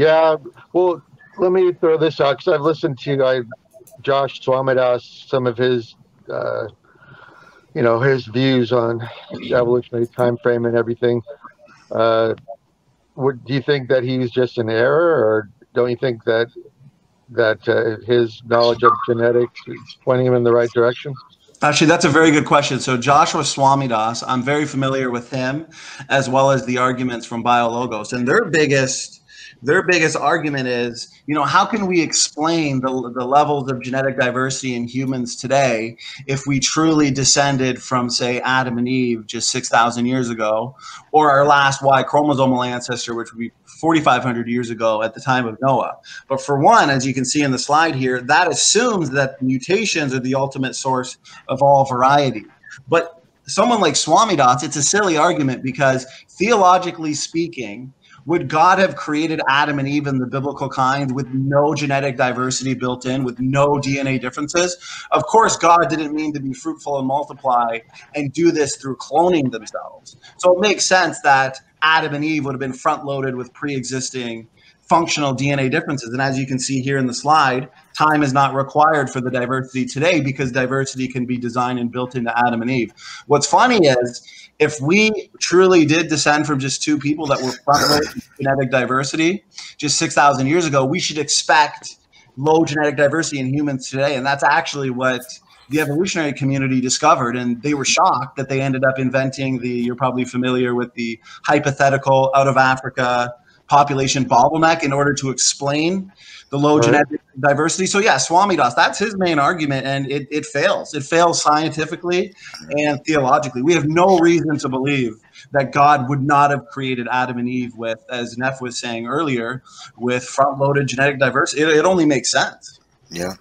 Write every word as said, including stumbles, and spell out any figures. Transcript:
Yeah, well, let me throw this out because I've listened to I, Josh Swamidass, some of his, uh, you know, his views on the evolutionary time frame and everything. Uh, what, do you think that he's just in error, or don't you think that that uh, his knowledge of genetics is pointing him in the right direction? Actually, that's a very good question. So Joshua Swamidass, I'm very familiar with him, as well as the arguments from BioLogos. And their biggest, their biggest argument is, you know, how can we explain the, the levels of genetic diversity in humans today if we truly descended from, say, Adam and Eve just six thousand years ago, or our last Y-chromosomal ancestor, which would be forty-five hundred years ago at the time of Noah. But for one, as you can see in the slide here, that assumes that mutations are the ultimate source of all variety. But someone like Swamidass, it's a silly argument, because theologically speaking, would God have created Adam and Eve in the biblical kind with no genetic diversity built in, with no D N A differences? Of course, God didn't mean to be fruitful and multiply and do this through cloning themselves. So it makes sense that Adam and Eve would have been front-loaded with pre-existing functional D N A differences. And as you can see here in the slide, time is not required for the diversity today because diversity can be designed and built into Adam and Eve. What's funny is, if we truly did descend from just two people that were front-loaded with genetic diversity just six thousand years ago, we should expect low genetic diversity in humans today. And that's actually what the evolutionary community discovered, and they were shocked that they ended up inventing the, you're probably familiar with the hypothetical out of Africa population bottleneck in order to explain the low right. genetic diversity. So yeah, Swamidass, that's his main argument, and it, it fails. It fails scientifically and theologically. We have no reason to believe that God would not have created Adam and Eve with, as Neff was saying earlier, with front-loaded genetic diversity. It, it only makes sense. Yeah.